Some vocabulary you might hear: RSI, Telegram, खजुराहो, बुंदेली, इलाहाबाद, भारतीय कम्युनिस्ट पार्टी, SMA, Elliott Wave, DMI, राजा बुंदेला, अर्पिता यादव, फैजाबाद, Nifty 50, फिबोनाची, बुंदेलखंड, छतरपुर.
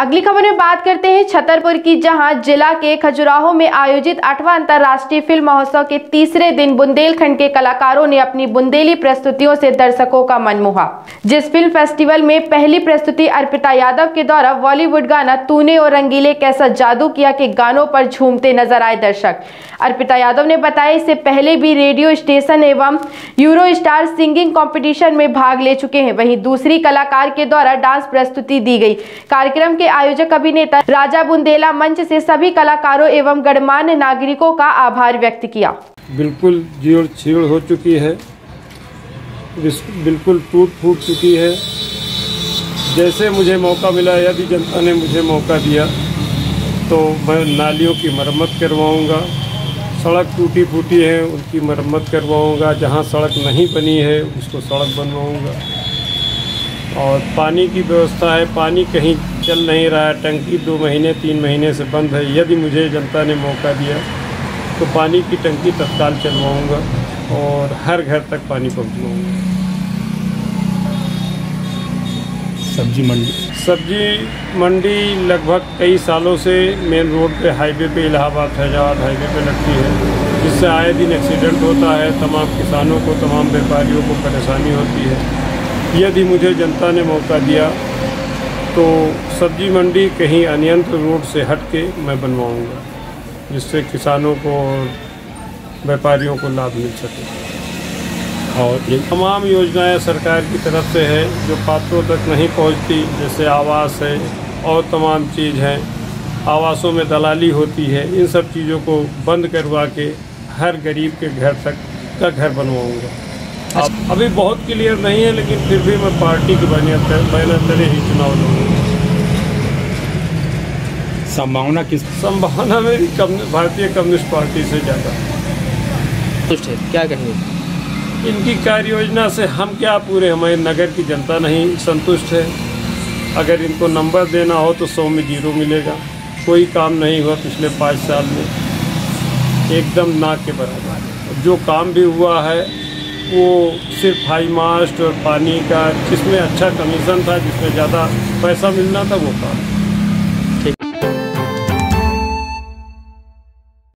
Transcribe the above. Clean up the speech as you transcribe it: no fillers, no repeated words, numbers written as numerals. अगली खबर में बात करते हैं छतरपुर की, जहां जिला के खजुराहो में आयोजित 8वां अंतर्राष्ट्रीय फिल्म महोत्सव के तीसरे दिन बुंदेलखंड के कलाकारों ने अपनी बुंदेली प्रस्तुतियों से दर्शकों का मन मोहा। जिस फिल्म फेस्टिवल में पहली प्रस्तुति अर्पिता यादव के द्वारा बॉलीवुड गाना तूने और रंगीले कैसा जादू किया के गानों पर झूमते नजर आए दर्शक। अर्पिता यादव ने बताया, इससे पहले भी रेडियो स्टेशन एवं यूरो स्टार सिंगिंग कॉम्पिटिशन में भाग ले चुके हैं। वहीं दूसरी कलाकार के द्वारा डांस प्रस्तुति दी गई। कार्यक्रम के आयोजक अभिनेता राजा बुंदेला मंच से सभी कलाकारों एवं गणमान्य नागरिकों का आभार व्यक्त किया। बिल्कुल जीर्ण छीर्ण हो चुकी है, बिल्कुल टूट फूट चुकी है। जैसे मुझे मौका मिला, यदि जनता ने मुझे मौका दिया तो मैं नालियों की मरम्मत करवाऊंगा। सड़क टूटी फूटी है उनकी मरम्मत करवाऊंगा, जहां सड़क नहीं बनी है उसको सड़क बनवाऊंगा। और पानी की व्यवस्था है, पानी कहीं चल नहीं रहा है, टंकी 2 महीने 3 महीने से बंद है। यदि मुझे जनता ने मौका दिया तो पानी की टंकी तत्काल चलवाऊँगा और हर घर तक पानी पहुँचवाऊँगा। सब्जी मंडी लगभग कई सालों से मेन रोड पे, हाईवे पे, इलाहाबाद फैजाबाद हाईवे पे लगती है, जिससे आए दिन एक्सीडेंट होता है। तमाम किसानों को, तमाम व्यापारियों को परेशानी होती है। यदि मुझे जनता ने मौका दिया तो सब्जी मंडी कहीं अनियंत्रित रोड से हट के मैं बनवाऊंगा, जिससे किसानों को और व्यापारियों को लाभ मिल सके। और ये तमाम योजनाएं सरकार की तरफ से है जो पात्रों तक नहीं पहुंचती, जैसे आवास है और तमाम चीज़ हैं। आवासों में दलाली होती है, इन सब चीज़ों को बंद करवा के हर गरीब के घर तक का घर बनवाऊँगा। अभी बहुत क्लियर नहीं है, लेकिन फिर भी मैं पार्टी के बैनर तले ही चुनाव लड़ूंगा। संभावना मेरी भारतीय कम्युनिस्ट पार्टी से ज़्यादा। क्या कहेंगे? इनकी कार्य योजना से हम क्या, पूरे हमारे नगर की जनता नहीं संतुष्ट है। अगर इनको नंबर देना हो तो 100 में 0 मिलेगा। कोई काम नहीं हुआ पिछले 5 साल में, एकदम ना के बराबर। जो काम भी हुआ है वो सिर्फ हाई मास्ट और पानी का, जिसमें अच्छा कमीशन था, जिसमें ज़्यादा पैसा मिलना था वो काम।